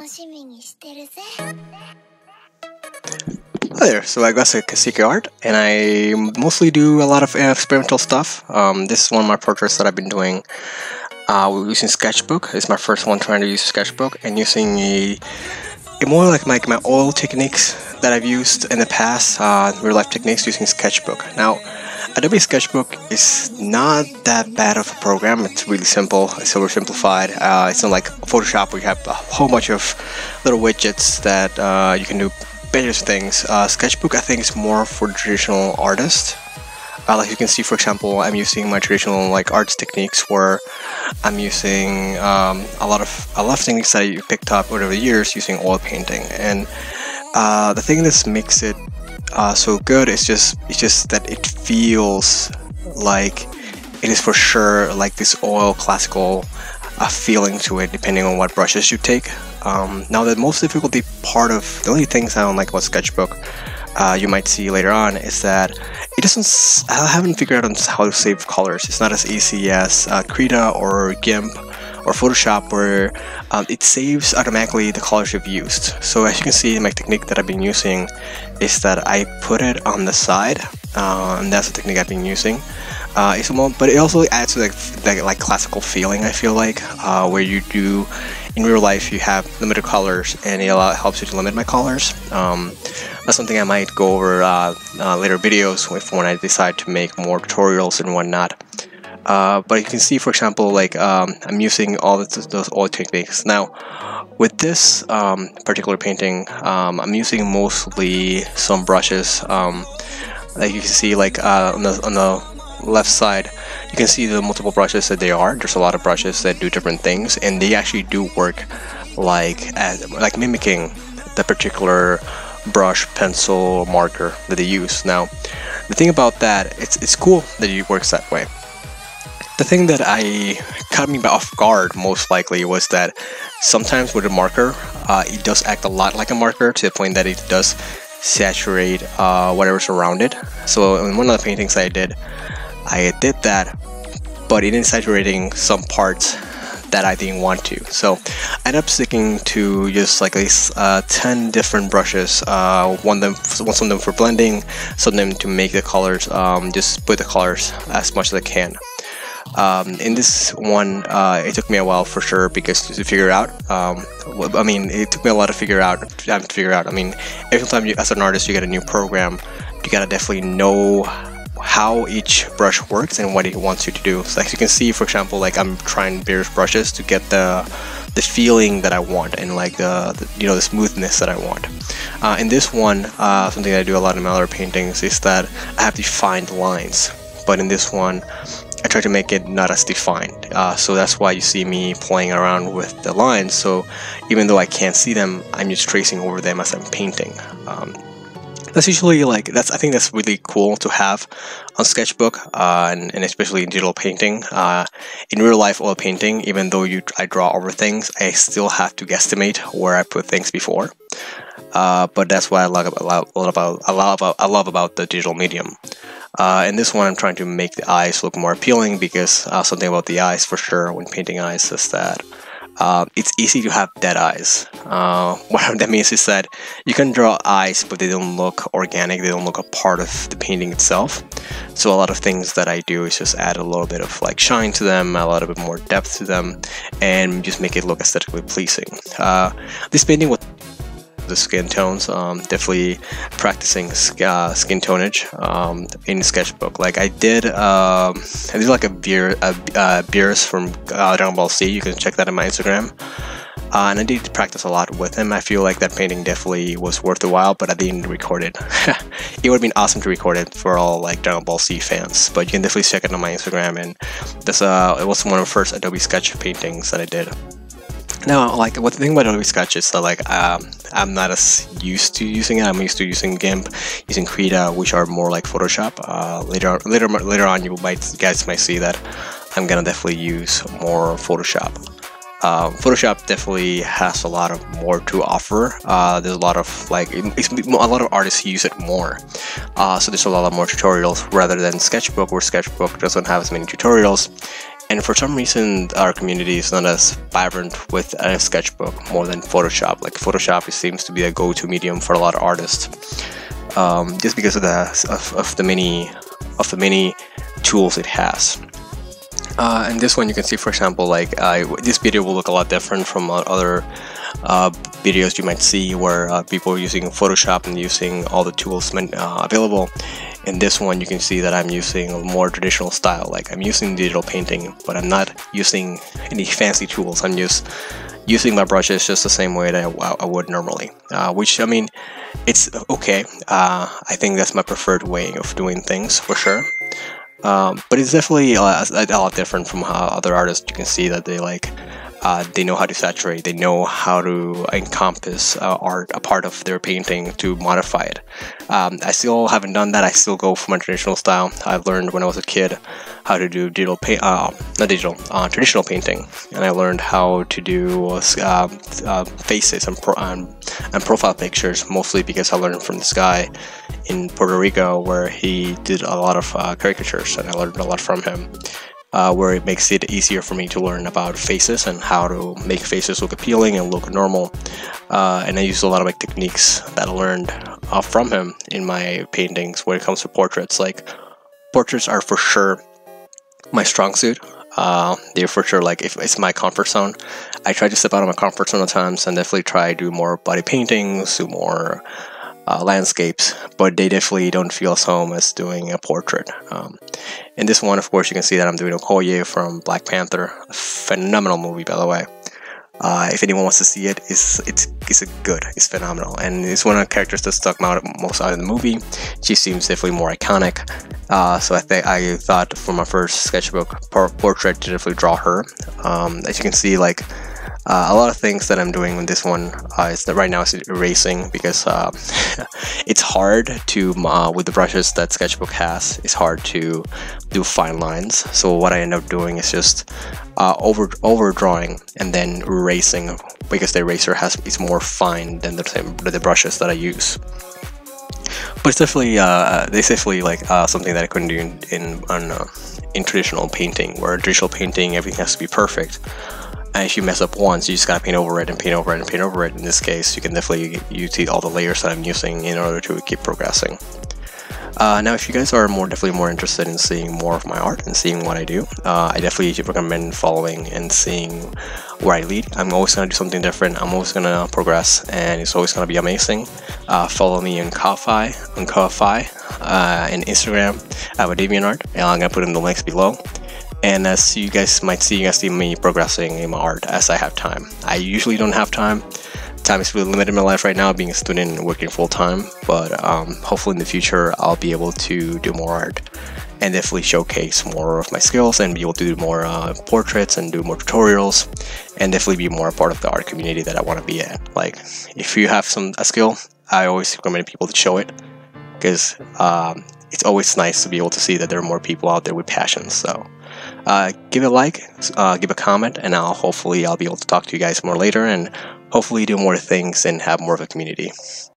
Hi there, so I got Cacique Art, and I mostly do a lot of experimental stuff. This is one of my portraits that I've been doing using Sketchbook. It's my first one trying to use Sketchbook and using a more like my oil techniques that I've used in the past, real life techniques using Sketchbook. Now, Adobe Sketchbook is not that bad of a program. It's really simple, it's oversimplified. It's not like Photoshop where you have a whole bunch of little widgets that you can do better things. Sketchbook I think is more for traditional artists. Like you can see, for example, I'm using my traditional arts techniques where I'm using a lot of techniques that I picked up over the years using oil painting. And the thing that makes it so good is it's just that it feels like it is for sure like this oil classical feeling to it, depending on what brushes you take. Now the most difficult part of the only things I don't like about Sketchbook, you might see later on, is that it doesn't. I haven't figured out how to save colors. It's not as easy as Krita or GIMP or Photoshop, where it saves automatically the colors you've used. So as you can see, my technique that I've been using is that I put it on the side, and that's the technique I've been using. It's more, but it also adds to that classical feeling, I feel like, where you do in real life you have limited colors, and it helps you to limit my colors. That's something I might go over later videos with when I decide to make more tutorials and whatnot. But you can see, for example, I'm using all those old techniques. Now, with this particular painting, I'm using mostly some brushes. Like you can see, on the left side, you can see the multiple brushes that they are. There's a lot of brushes that do different things, and they actually do work like mimicking the particular brush, pencil, marker that they use. Now, the thing about that, it's cool that it works that way. The thing that caught me off guard most likely was that sometimes with a marker, it does act a lot like a marker, to the point that it does saturate whatever's around it. So in one of the paintings I did that, but it is saturating some parts that I didn't want to. So I ended up sticking to just 10 different brushes, some of them for blending, some of them to make the colors, just put the colors as much as I can. In this one, it took me a while for sure to figure out. It took me a lot to figure out. I mean, every time you, as an artist, you get a new program, you gotta definitely know how each brush works and what it wants you to do. So as you can see, for example, I'm trying various brushes to get the feeling that I want, and the smoothness that I want. In this one, something I do a lot in my other paintings is that I have defined lines, but in this one, I try to make it not as defined. So that's why you see me playing around with the lines. So even though I can't see them, I'm just tracing over them as I'm painting. That's usually I think that's really cool to have on Sketchbook, and especially in digital painting. In real life oil painting, even though I draw over things, I still have to guesstimate where I put things before. But that's what I love about the digital medium. In this one, I'm trying to make the eyes look more appealing, because something about the eyes for sure when painting eyes is that it's easy to have dead eyes. What that means is that you can draw eyes, but they don't look organic, they don't look a part of the painting itself. So a lot of things that I do is just add a little bit of shine to them, a little bit more depth to them, and just make it look aesthetically pleasing. This painting was the skin tones, definitely practicing skin tonage in Sketchbook. I did like a Beerus from Dragon Ball Z. You can check that on my Instagram, and I did practice a lot with him. I feel like that painting definitely was worth the while, but I didn't record it. It would have been awesome to record it for all Dragon Ball Z fans, but you can definitely check it on my Instagram, and that's it was one of the first Adobe Sketch paintings that I did. Now, what the thing about Adobe Sketch is that, I'm not as used to using it. I'm used to using GIMP, using Krita, which are more like Photoshop. Later on, you guys might see that I'm gonna definitely use more Photoshop. Photoshop definitely has a lot of more to offer. There's a lot of a lot of artists use it more. So there's a lot more tutorials rather than Sketchbook, where Sketchbook doesn't have as many tutorials. And for some reason, our community is not as vibrant with Sketchbook more than Photoshop. Like Photoshop, it seems to be a go-to medium for a lot of artists, just because of the many tools it has. And this one, you can see, for example, like this video will look a lot different from other videos you might see where people are using Photoshop and using all the tools available. In this one, you can see that I'm using a more traditional style. Like I'm using digital painting, but I'm not using any fancy tools. I'm just using my brushes just the same way that I would normally, which, I mean, it's okay. I think that's my preferred way of doing things for sure. But it's definitely a lot different from how other artists. You can see that they know how to saturate, they know how to encompass a part of their painting to modify it. I still haven't done that. I still go for my traditional style. I've learned when I was a kid how to do traditional painting, and I learned how to do faces and profile pictures, mostly because I learned from this guy in Puerto Rico where he did a lot of caricatures, and I learned a lot from him. Where it makes it easier for me to learn about faces and how to make faces look appealing and look normal. And I use a lot of like techniques that I learned from him in my paintings when it comes to portraits. Like portraits are for sure my strong suit. They're for sure like if it's my comfort zone. I try to step out of my comfort zone at times and definitely try to do more body paintings, do more landscapes, but they definitely don't feel as home as doing a portrait. In this one, of course, you can see that I'm doing Okoye from Black Panther, a phenomenal movie, by the way. If anyone wants to see it, it's phenomenal, and it's one of the characters that stuck out most out of the movie. She seems definitely more iconic, so I thought for my first sketchbook portrait to definitely draw her. As you can see, like a lot of things that I'm doing in this one is that right now is erasing, because it's hard to with the brushes that Sketchbook has, it's hard to do fine lines. So what I end up doing is just overdrawing and then erasing, because the eraser is more fine than the brushes that I use. But it's definitely something that I couldn't do in traditional painting, where in traditional painting everything has to be perfect. And if you mess up once, you just gotta paint over it and paint over it and paint over it. In this case, you can definitely use all the layers that I'm using in order to keep progressing. Now, if you guys are definitely more interested in seeing more of my art and seeing what I do, I definitely recommend following and seeing where I lead. I'm always going to do something different. I'm always going to progress, and it's always going to be amazing. Follow me on Ko-fi, and Instagram. I have a DeviantArt, and I'm going to put in the links below. And as you guys might see, you guys see me progressing in my art as I have time. I usually don't have time. Time is really limited in my life right now, being a student and working full time. But hopefully in the future, I'll be able to do more art and definitely showcase more of my skills and be able to do more portraits and do more tutorials and definitely be more a part of the art community that I want to be at. Like if you have a skill, I always recommend people to show it, because it's always nice to be able to see that there are more people out there with passions. So. Give a like, give a comment, and hopefully I'll be able to talk to you guys more later, and hopefully do more things and have more of a community.